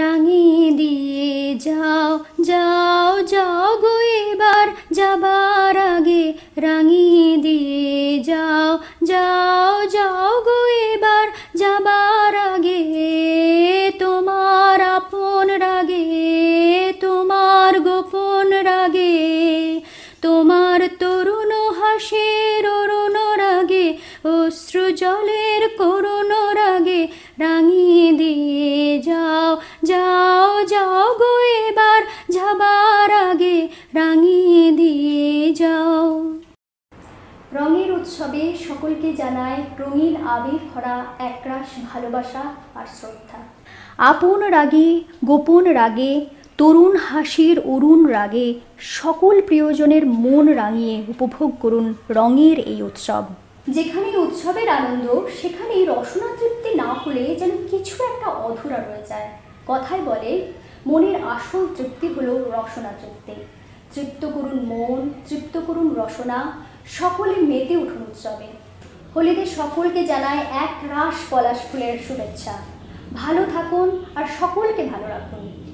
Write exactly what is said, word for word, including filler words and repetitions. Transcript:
রাঙিয়ে দিয়ে যাও যাও যাও গো এবার যাবার আগে রাঙিয়ে দিয়ে যাও যাও যাও গো এবার যাবার আগে তোমার আপন রাগে তোমার গোপন রাগে তোমার তরুণ হাসির অরুণ রাগে অশ্রু জলের করুণ রাগে রাঙিয়ে দিয়ে যাও যাও যাও গো এবার যাবার আগে রাঙিয়ে দিয়ে যাও। রঙের উৎসবে সকলকে জানায় রঙিন আবির ভরা একরাশ ভালোবাসা আর শ্রদ্ধা। আপন রাগে গোপন রাগে তরুণ হাসির অরুণ রাগে সকল প্রিয়জনের মন রাঙিয়ে উপভোগ করুন রঙের এই উৎসব। যেখানে উৎসবের আনন্দ সেখানে রসনা তৃপ্তি না হলে যেন কিছু একটা অধুরা রয়ে যায়। কথায় বলে মনের আসল তৃপ্তি হলো রসনা তৃপ্তি। তৃপ্ত করুন মন, তৃপ্ত করুন রসনা, সকলে মেতে উঠুন উৎসবে। হোলিতে সকলকে জানায় এক রাশ পলাশ ফুলের শুভেচ্ছা। ভালো থাকুন আর সকলকে ভালো রাখুন।